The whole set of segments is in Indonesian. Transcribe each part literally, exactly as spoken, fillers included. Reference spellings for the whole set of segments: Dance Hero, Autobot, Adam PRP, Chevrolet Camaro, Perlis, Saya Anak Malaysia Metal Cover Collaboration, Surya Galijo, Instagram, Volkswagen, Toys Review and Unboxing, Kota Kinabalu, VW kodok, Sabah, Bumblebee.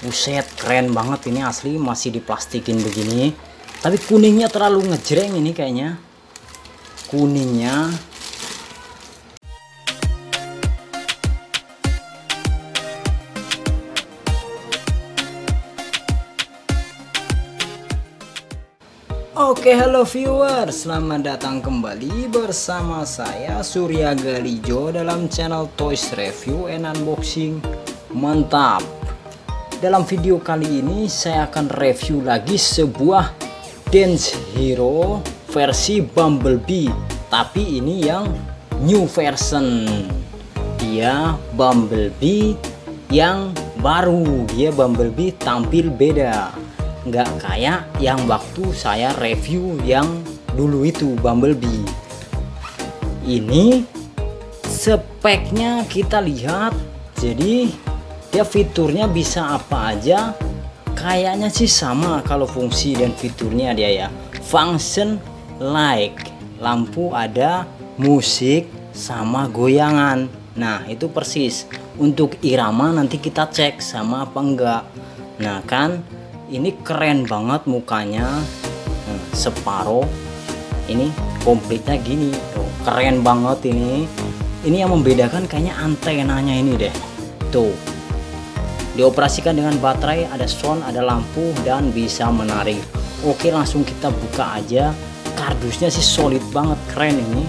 Buset, keren banget ini asli, masih diplastikin begini. Tapi kuningnya terlalu ngejreng ini kayaknya. Kuningnya. Oke, hello viewers, selamat datang kembali bersama saya Surya Galijo dalam channel Toys Review and Unboxing. Mantap. Dalam video kali ini saya akan review lagi sebuah Dance Hero versi Bumblebee, tapi ini yang new version. Dia Bumblebee yang baru, dia Bumblebee tampil beda, nggak kayak yang waktu saya review yang dulu itu Bumblebee. Ini speknya kita lihat, jadi dia fiturnya bisa apa aja, kayaknya sih sama kalau fungsi dan fiturnya dia ya. Function like lampu ada, musik sama goyangan. Nah itu persis. Untuk irama nanti kita cek sama apa enggak. Nah kan ini keren banget mukanya, nah, separuh ini komplitnya gini tuh, keren banget ini. Ini yang membedakan kayaknya antenanya ini deh tuh, dioperasikan dengan baterai, ada sound, ada lampu, dan bisa menarik. Oke, langsung kita buka aja. Kardusnya sih solid banget, keren ini.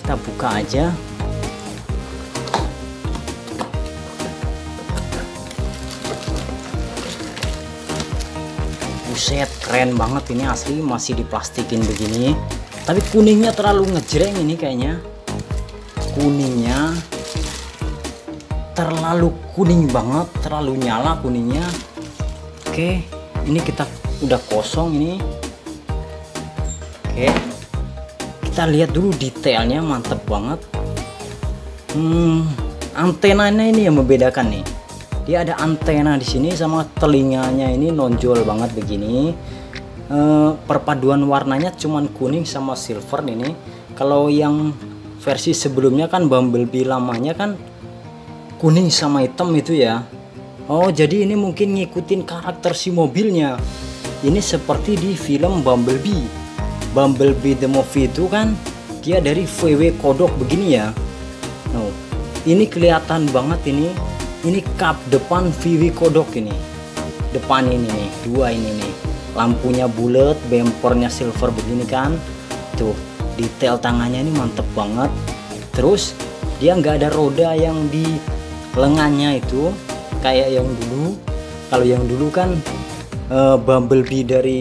Kita buka aja. Buset, keren banget ini asli, masih diplastikin begini. Tapi kuningnya terlalu ngejreng ini kayaknya. Kuningnya terlalu kuning banget, terlalu nyala kuningnya. Oke, ini kita udah kosong ini. Oke, kita lihat dulu detailnya, mantep banget. Hmm, antenanya ini yang membedakan nih. Dia ada antena di sini sama telinganya ini nonjol banget begini. E, perpaduan warnanya cuman kuning sama silver ini. Kalau yang versi sebelumnya kan Bumblebee lamanya kan kuning sama hitam itu ya. Oh, jadi ini mungkin ngikutin karakter si mobilnya. Ini seperti di film Bumblebee. Bumblebee the movie itu kan dia dari V W kodok begini ya. Oh, ini kelihatan banget ini. Ini kap depan V W kodok ini, depan ini nih, dua ini nih, lampunya bulat, bempernya silver begini kan tuh. Detail tangannya ini mantep banget. Terus dia nggak ada roda yang di lengannya itu kayak yang dulu. Kalau yang dulu kan e, Bumblebee dari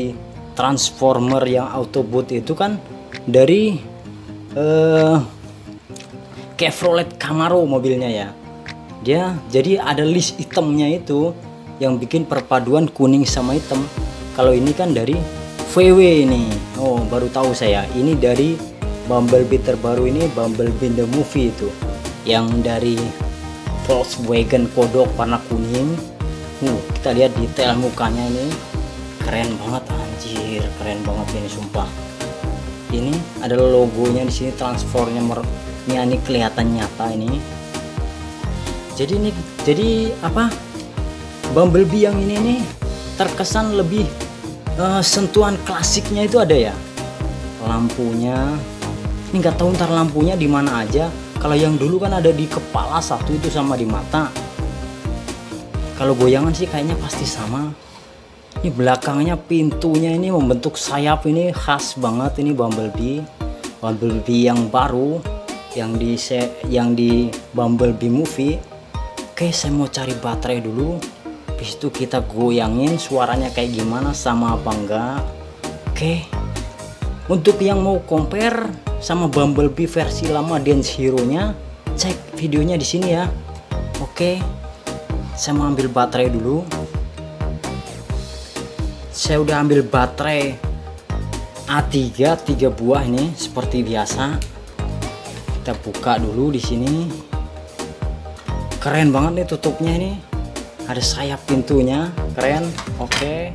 Transformer yang Autobot itu kan dari e, Chevrolet Camaro mobilnya ya. Dia jadi ada list itemnya itu yang bikin perpaduan kuning sama hitam. Kalau ini kan dari V W ini. Oh, baru tahu saya ini dari Bumblebee terbaru ini, Bumblebee the movie itu yang dari Volkswagen kodok warna kuning. Uh, kita lihat detail mukanya ini keren banget, anjir keren banget ini sumpah. Ini ada logonya di sini, Transformer ini kelihatan nyata ini. Jadi nih, jadi apa, Bumblebee yang ini nih terkesan lebih uh, sentuhan klasiknya itu ada ya. Lampunya ini nggak tahu ntar lampunya di mana aja. Kalau yang dulu kan ada di kepala satu itu sama di mata. Kalau goyangan sih kayaknya pasti sama. Ini belakangnya pintunya ini membentuk sayap, ini khas banget ini Bumblebee. Bumblebee yang baru, yang di yang di Bumblebee movie. Oke, saya mau cari baterai dulu, habis itu kita goyangin suaranya kayak gimana, sama apa enggak. Oke, untuk yang mau compare sama Bumblebee versi lama Dance Hero nya cek videonya di sini ya. Oke, saya mau ambil baterai dulu. Saya udah ambil baterai A tiga tiga buah ini seperti biasa. Kita buka dulu di sini. Keren banget nih tutupnya ini, ada sayap pintunya, keren. Oke,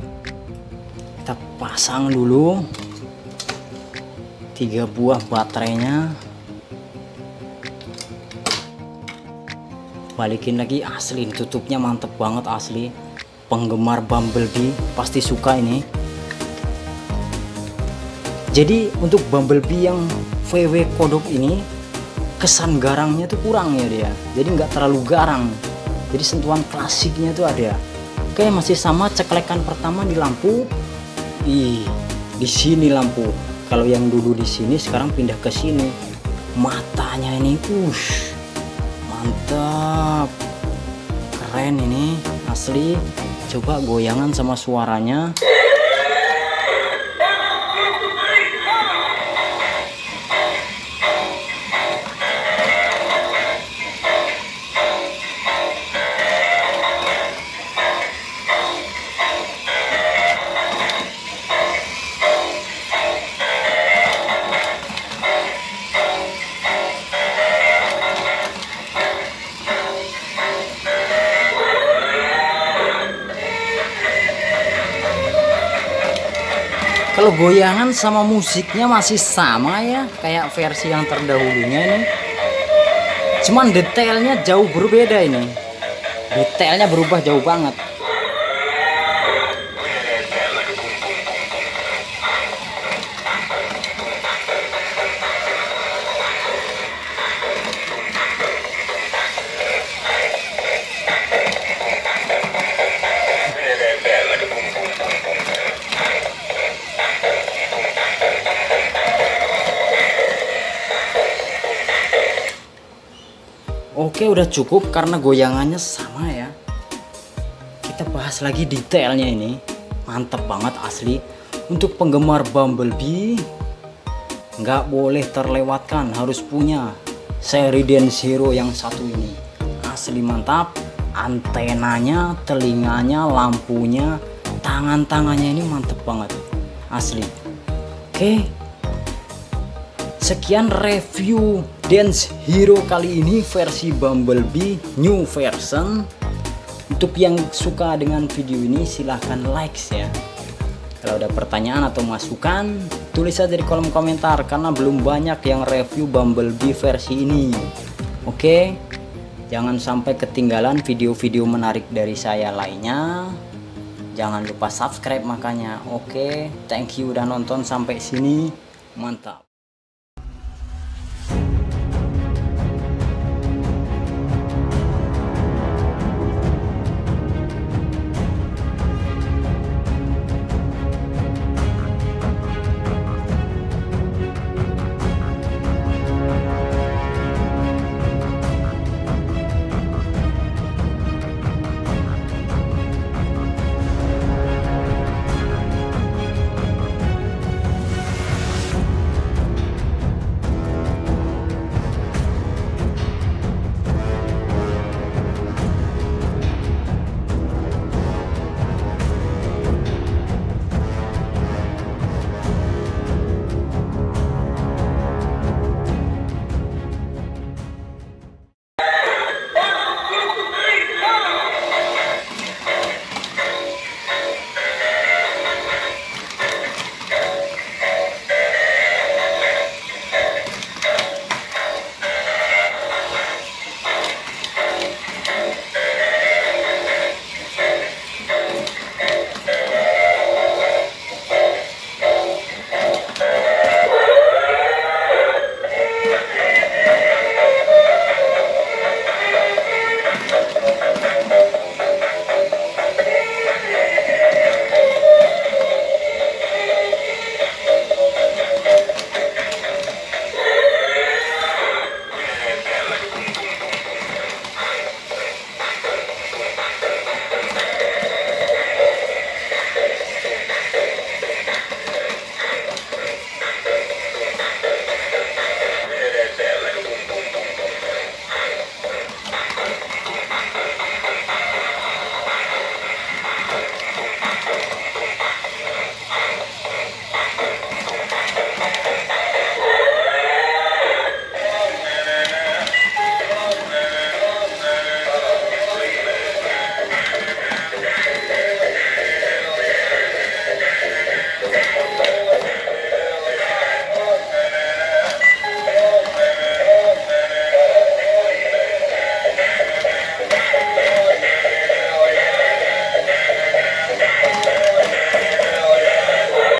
kita pasang dulu tiga buah baterainya. Balikin lagi, asli tutupnya mantep banget asli. penggemar Bumblebee pasti suka ini. Jadi untuk Bumblebee yang V W kodok ini, kesan garangnya tuh kurang ya dia, jadi nggak terlalu garang, jadi sentuhan klasiknya tuh ada. Oke, masih sama ceklekan pertama di lampu. Ih, di sini lampu. Kalau yang dulu di sini sekarang pindah ke sini. Matanya ini, ush, mantap, keren ini asli. Coba goyangan sama suaranya. Kalau goyangan sama musiknya masih sama ya, kayak versi yang terdahulunya ini. Cuman detailnya jauh berbeda ini. Detailnya berubah jauh banget. Oke, udah cukup karena goyangannya sama ya. Kita bahas lagi detailnya ini. Mantep banget asli. Untuk penggemar Bumblebee nggak boleh terlewatkan, harus punya seri Dance Hero yang satu ini. Asli mantap. Antenanya, telinganya, lampunya, tangan-tangannya ini mantep banget. Asli. Oke. Sekian review Dance Hero kali ini versi Bumblebee new version. Untuk yang suka dengan video ini silahkan like ya. Kalau ada pertanyaan atau masukan tulis saja di kolom komentar, karena belum banyak yang review Bumblebee versi ini. Oke, jangan sampai ketinggalan video-video menarik dari saya lainnya. Jangan lupa subscribe makanya. Oke, thank you udah nonton sampai sini. Mantap.